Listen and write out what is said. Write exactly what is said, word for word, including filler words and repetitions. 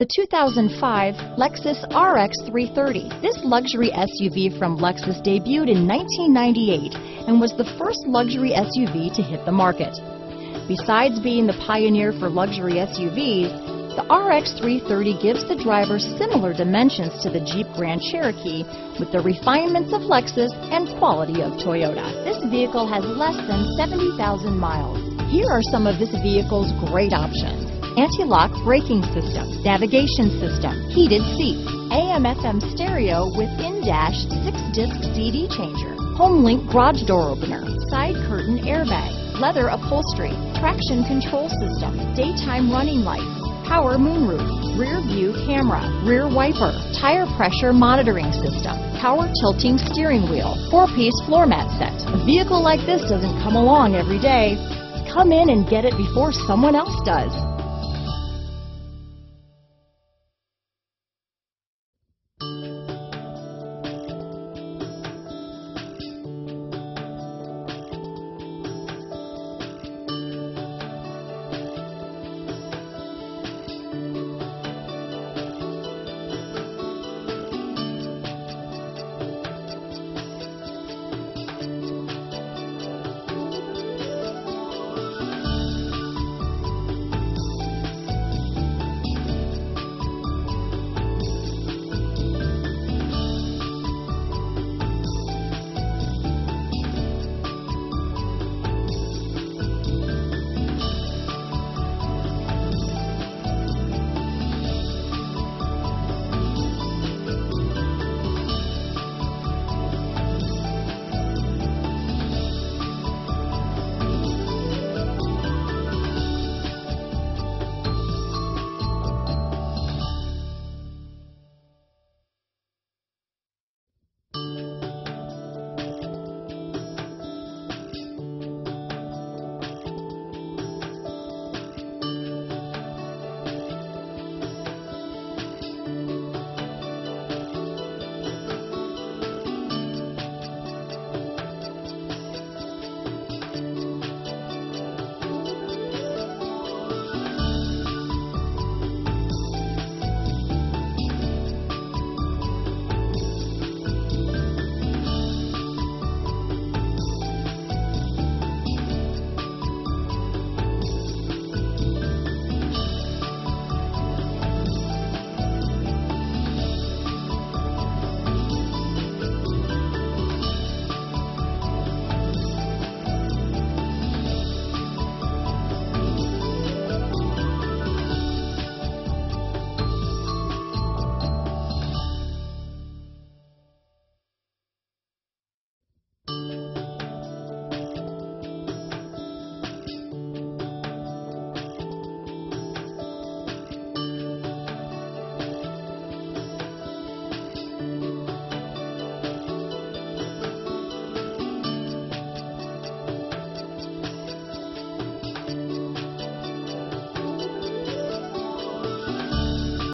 The two thousand five Lexus R X three thirty. This luxury S U V from Lexus debuted in nineteen ninety-eight and was the first luxury S U V to hit the market. Besides being the pioneer for luxury S U Vs, the R X three thirty gives the driver similar dimensions to the Jeep Grand Cherokee with the refinements of Lexus and quality of Toyota. This vehicle has less than seventy thousand miles. Here are some of this vehicle's great options: anti-lock braking system, navigation system, heated seats, A M F M stereo with in-dash six-disc C D changer, HomeLink garage door opener, side curtain airbag, leather upholstery, traction control system, daytime running lights, power moonroof, rear view camera, rear wiper, tire pressure monitoring system, power tilting steering wheel, four-piece floor mat set. A vehicle like this doesn't come along every day. Come in and get it before someone else does.